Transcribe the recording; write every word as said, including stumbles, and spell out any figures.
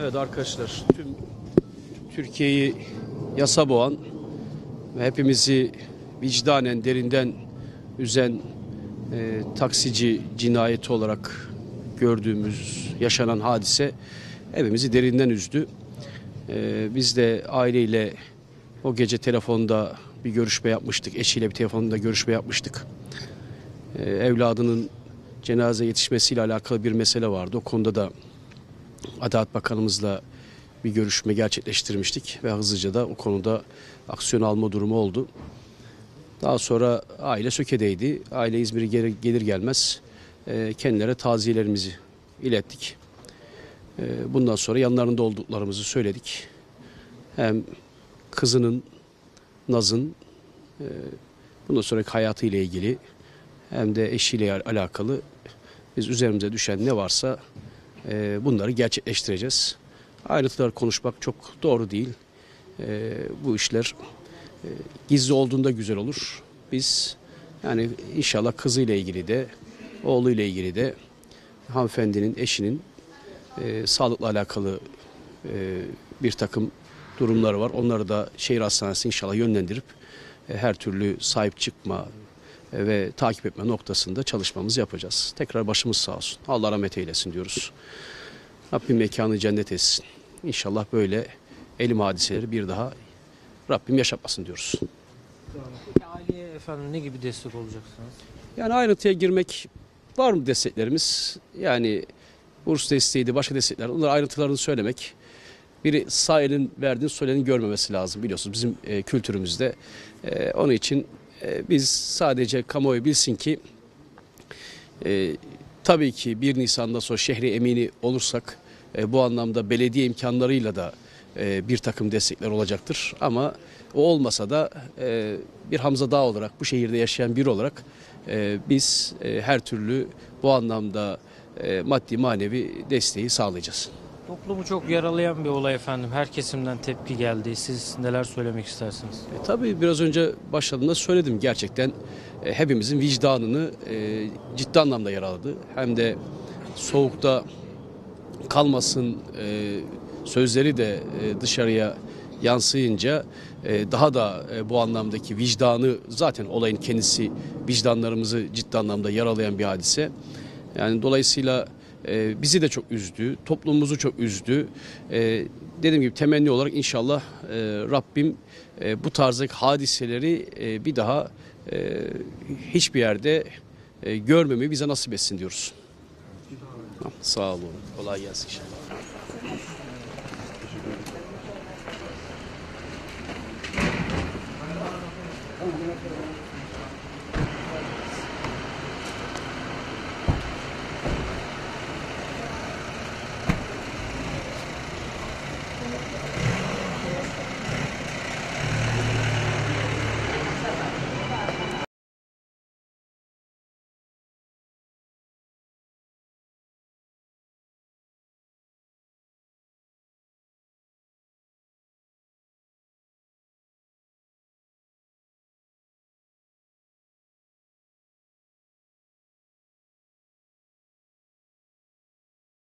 Evet arkadaşlar, tüm Türkiye'yi yasa boğan ve hepimizi vicdanen derinden üzen e, taksici cinayeti olarak gördüğümüz yaşanan hadise hepimizi derinden üzdü. E, biz de aileyle o gece telefonda bir görüşme yapmıştık, eşiyle bir telefonda görüşme yapmıştık. E, evladının cenaze yetişmesiyle alakalı bir mesele vardı. O konuda da Adalet Bakanımızla bir görüşme gerçekleştirmiştik ve hızlıca da o konuda aksiyon alma durumu oldu. Daha sonra aile Söke'deydi. Aile İzmir'e gelir gelmez kendilerine taziyelerimizi ilettik. Bundan sonra yanlarında olduklarımızı söyledik. Hem kızının, Naz'ın bundan sonraki hayatıyla ilgili hem de eşiyle alakalı biz üzerimize düşen ne varsa bunları gerçekleştireceğiz. Ayrıntılar konuşmak çok doğru değil. E, bu işler e, gizli olduğunda güzel olur. Biz yani inşallah kızıyla ilgili de, oğluyla ilgili de hanımefendinin, eşinin e, sağlıkla alakalı e, bir takım durumları var. Onları da şehir hastanesi inşallah yönlendirip e, her türlü sahip çıkma e, ve takip etme noktasında çalışmamızı yapacağız. Tekrar başımız sağ olsun. Allah rahmet eylesin diyoruz. Rabbim mekanı cennet etsin. İnşallah böyle elim hadiseleri bir daha Rabbim yaşatmasın diyoruz. Peki aileye efendim ne gibi destek olacaksınız? Yani ayrıntıya girmek var mı desteklerimiz? Yani burs desteğiydi, başka destekler. Onların ayrıntılarını söylemek. Biri sağ elin verdiğini, sol elin görmemesi lazım biliyorsunuz bizim e, kültürümüzde. E, onun için e, biz sadece kamuoyu bilsin ki e, tabii ki bir Nisan'dan sonra şehri emini olursak e, bu anlamda belediye imkanlarıyla da e, bir takım destekler olacaktır. Ama o olmasa da e, bir Hamza Dağ olarak bu şehirde yaşayan biri olarak e, biz e, her türlü bu anlamda e, maddi manevi desteği sağlayacağız. Toplumu çok yaralayan bir olay efendim. Her kesimden tepki geldi. Siz neler söylemek istersiniz? E, tabii biraz önce başladığımda söyledim. Gerçekten e, hepimizin vicdanını e, ciddi anlamda yaraladı. Hem de soğukta kalmasın e, sözleri de e, dışarıya yansıyınca e, daha da e, bu anlamdaki vicdanı zaten olayın kendisi vicdanlarımızı ciddi anlamda yaralayan bir hadise. Yani dolayısıyla Ee, bizi de çok üzdü, toplumumuzu çok üzdü. Ee, dediğim gibi temenni olarak inşallah e, Rabbim e, bu tarzdaki hadiseleri e, bir daha e, hiçbir yerde e, görmemeyi bize nasip etsin diyoruz. Tamam, sağ olun, kolay gelsin inşallah.